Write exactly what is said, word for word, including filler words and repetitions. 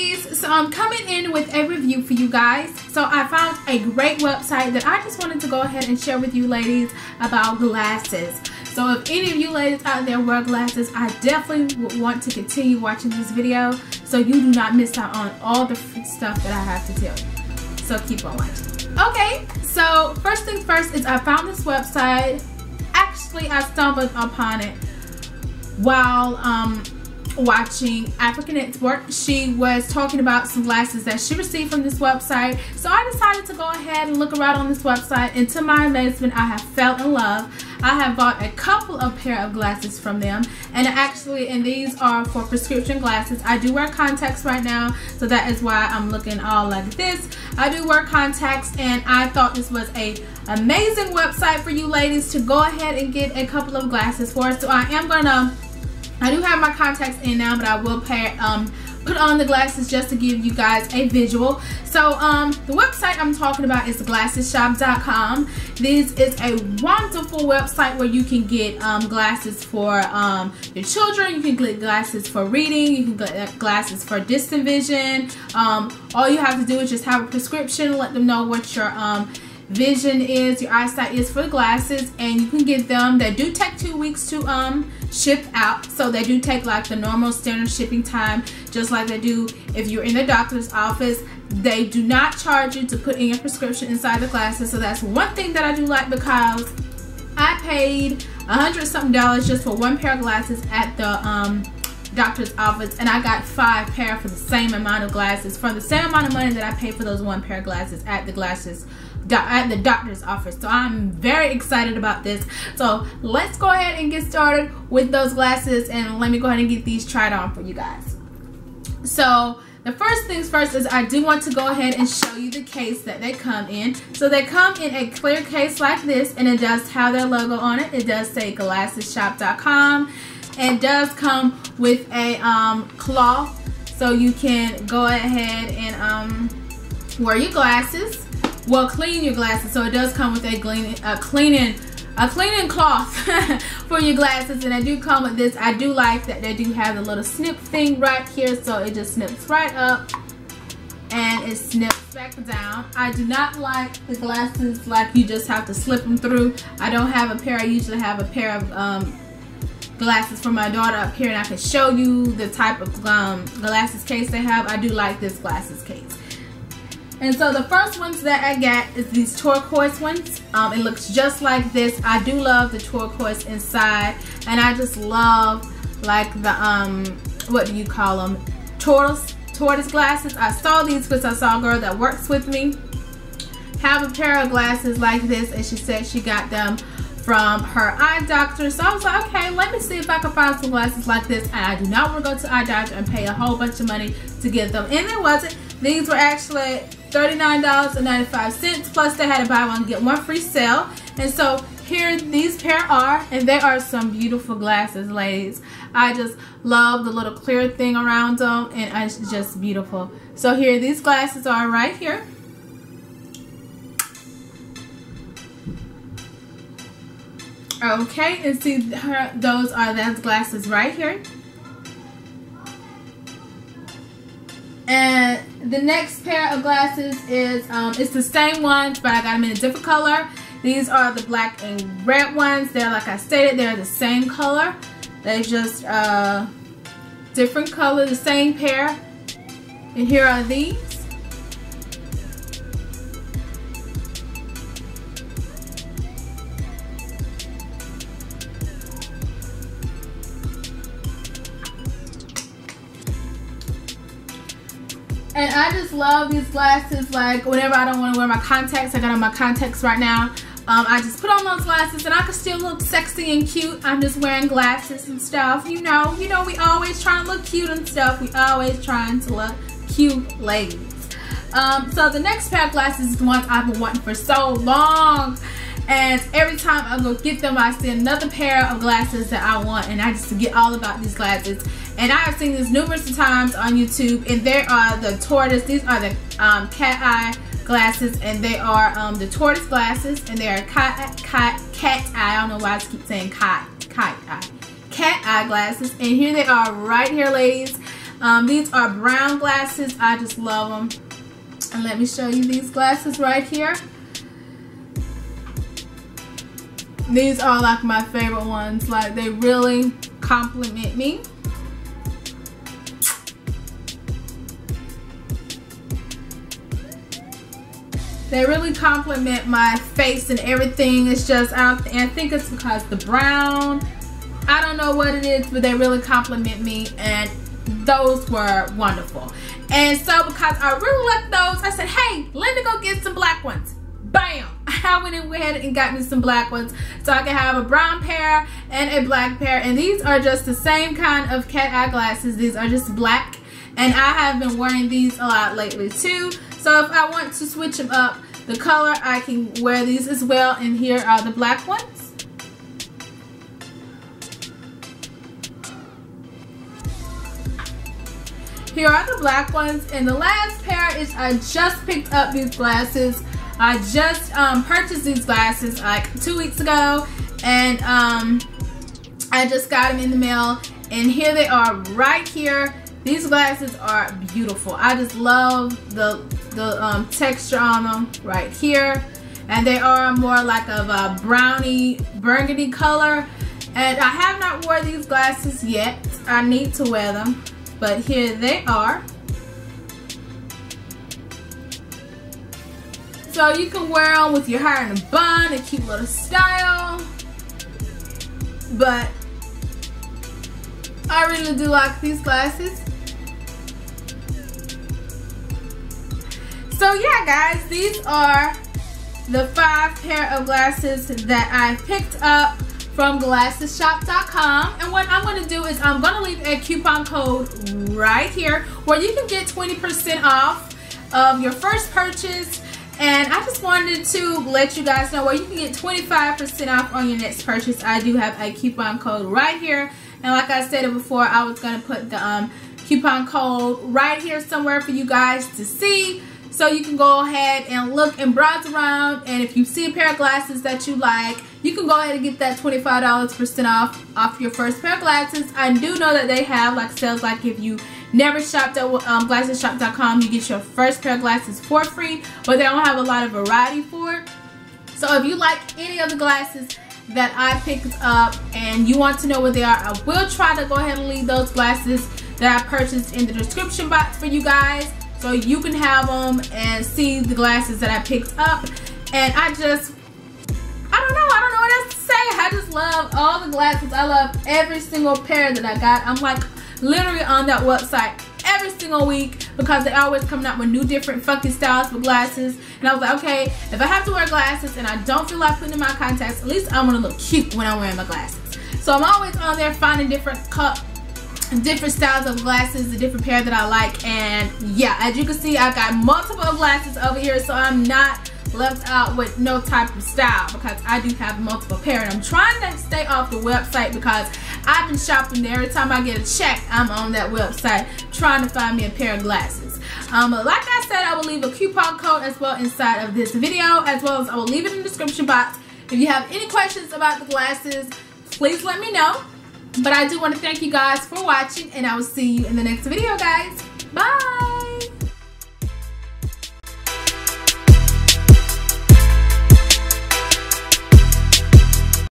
ladies, so I'm coming in with a review for you guys. So I found a great website that I just wanted to go ahead and share with you ladies about glasses. So if any of you ladies out there wear glasses, I definitely would want to continue watching this video so you do not miss out on all the stuff that I have to tell you. So keep on watching. Okay, so first thing first is I found this website. Actually, I stumbled upon it while um, watching African Export. She was talking about some glasses that she received from this website. So I decided to go ahead and look around on this website, and to my amazement, I have fell in love. I have bought a couple of pair of glasses from them, and actually, and these are for prescription glasses. I do wear contacts right now, so that is why I'm looking all like this. I do wear contacts, and I thought this was a amazing website for you ladies to go ahead and get a couple of glasses for. So I am gonna, I do have my contacts in now, but I will pair, um, put on the glasses just to give you guys a visual. So um, the website I'm talking about is glasses shop dot com. This is a wonderful website where you can get um, glasses for um, your children. You can get glasses for reading. You can get glasses for distant vision. Um, all you have to do is just have a prescription, let them know what your um, vision is, your eyesight is for the glasses, and you can get them. They do take two weeks to um ship out, so they do take like the normal standard shipping time, just like they do if you're in the doctor's office. They do not charge you to put in your prescription inside the glasses, so that's one thing that I do like, because I paid a hundred something dollars just for one pair of glasses at the um doctor's office, and I got five pair for the same amount of glasses for the same amount of money that I paid for those one pair of glasses at the glasses at the doctor's office. So I'm very excited about this. So let's go ahead and get started with those glasses, and let me go ahead and get these tried on for you guys. So the first things first is I do want to go ahead and show you the case that they come in. So they come in a clear case like this, and it does have their logo on it. It does say glasses shop dot com, and it does come with a um, cloth, so you can go ahead and um, wear your glasses. Well, clean your glasses. So it does come with a cleaning, a cleaning, a cleaning cloth for your glasses, and I do come with this. I do like that they do have the little snip thing right here, so it just snips right up and it snips back down. I do not like the glasses like you just have to slip them through. I don't have a pair. I usually have a pair of um, glasses for my daughter up here, and I can show you the type of um, glasses case they have. I do like this glasses case. And so the first ones that I got is these turquoise ones. Um, it looks just like this. I do love the turquoise inside, and I just love like the, um, what do you call them? Tortoise, tortoise glasses. I saw these because I saw a girl that works with me have a pair of glasses like this, and she said she got them from her eye doctor. So I was like, okay, let me see if I can find some glasses like this. And I do not want to go to eye doctor and pay a whole bunch of money to get them. And there wasn't. These were actually thirty-nine ninety-five, plus they had to buy one, get one free sale. And so here these pair are, and they are some beautiful glasses, ladies. I just love the little clear thing around them, and it's just beautiful. So here these glasses are right here. Okay, and see her, those are those glasses right here. And the next pair of glasses is, um, it's the same ones, but I got them in a different color. These are the black and red ones. They're, like I stated, they're the same color. They're just uh, different color, the same pair. And here are these. And I just love these glasses. Like whenever I don't want to wear my contacts, I got on my contacts right now. Um, I just put on those glasses, and I can still look sexy and cute. I'm just wearing glasses and stuff. You know, you know, we always trying to look cute and stuff. We always trying to look cute, ladies. Um, so the next pair of glasses is the ones I've been wanting for so long. And every time I go get them, I see another pair of glasses that I want, and I just forget all about these glasses. And I have seen this numerous times on YouTube, and there are the tortoise. These are the um, cat eye glasses, and they are um, the tortoise glasses, and they are cat, cat, cat eye. I don't know why I keep saying cat, cat eye. Cat eye glasses, and here they are right here, ladies. Um, these are brown glasses. I just love them. And let me show you these glasses right here. These are like my favorite ones. Like, they really compliment me. They really compliment my face and everything. It's just, I, don't th I think it's because the brown, I don't know what it is, but they really compliment me, and those were wonderful. And so because I really liked those, I said, hey, Linda, go get some black ones. Bam! I went ahead and got me some black ones so I can have a brown pair and a black pair. And these are just the same kind of cat eye glasses. These are just black, and I have been wearing these a lot lately too. So if I want to switch them up, the color, I can wear these as well. And here are the black ones. Here are the black ones. And the last pair is I just picked up these glasses. I just um, purchased these glasses like two weeks ago, and um, I just got them in the mail, and here they are right here. These glasses are beautiful. I just love the, the um, texture on them right here, and they are more like of a browny burgundy color, and I have not worn these glasses yet. I need to wear them, but here they are. So you can wear them with your hair in a bun, a cute little style. But I really do like these glasses. So yeah, guys, these are the five pair of glasses that I picked up from glasses shop dot com. And what I'm going to do is I'm going to leave a coupon code right here where you can get twenty percent off of your first purchase. And I just wanted to let you guys know where you can get twenty-five percent off on your next purchase. I do have a coupon code right here. And like I said before, I was going to put the um, coupon code right here somewhere for you guys to see. So you can go ahead and look and browse around. And if you see a pair of glasses that you like, you can go ahead and get that twenty-five percent off off your first pair of glasses. I do know that they have like sales, like if you never shopped at um, glasses shop dot com, you get your first pair of glasses for free, but they don't have a lot of variety for it. So if you like any of the glasses that I picked up and you want to know what they are, I will try to go ahead and leave those glasses that I purchased in the description box for you guys, so you can have them and see the glasses that I picked up. And I just, I don't know, I don't know what else to say. I just love all the glasses. I love every single pair that I got. I'm like literally on that website every single week because they always coming out with new different funky styles for glasses. And I was like, okay, if I have to wear glasses and I don't feel like putting in my contacts, at least I'm going to look cute when I'm wearing my glasses. So I'm always on there finding different cup, different styles of glasses, a different pair that I like. And yeah, as you can see, I got multiple glasses over here, so I'm not left out with no type of style because I do have multiple pair. And I'm trying to stay off the website because I've been shopping there. Every time I get a check, I'm on that website trying to find me a pair of glasses. Um, but like I said, I will leave a coupon code as well inside of this video, as well as I will leave it in the description box. If you have any questions about the glasses, please let me know. But I do want to thank you guys for watching, and I will see you in the next video, guys. Bye!